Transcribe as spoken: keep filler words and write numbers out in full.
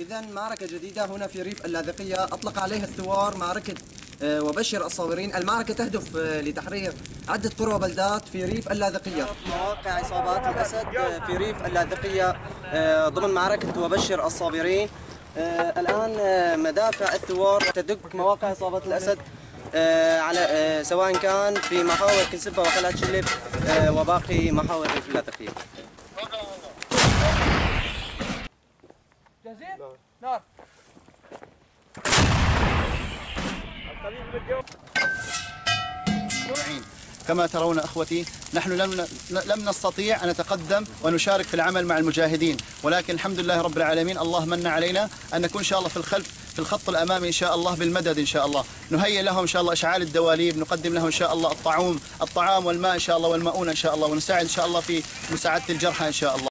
إذا معركة جديدة هنا في ريف اللاذقية أطلق عليها الثوار معركة وبشر الصابرين. المعركة تهدف لتحرير عدة قرى وبلدات في ريف اللاذقية. مواقع عصابات الأسد في ريف اللاذقية ضمن معركة وبشر الصابرين. الآن مدافع الثوار تدق مواقع عصابات الأسد على سواء كان في محاور كنسبا وقلعة شلب وباقي محاور ريف اللاذقية. جاهزين؟ نار. كما ترون أخوتي، نحن لم لم نستطيع أن نتقدم ونشارك في العمل مع المجاهدين، ولكن الحمد لله رب العالمين الله من علينا أن نكون إن شاء الله في الخلف في الخط الأمامي إن شاء الله بالمدد إن شاء الله. نهيئ لهم إن شاء الله إشعال الدواليب، نقدم لهم إن شاء الله الطعام الطعام والماء إن شاء الله والمؤونة إن شاء الله، ونساعد إن شاء الله في مساعدة الجرحى إن شاء الله.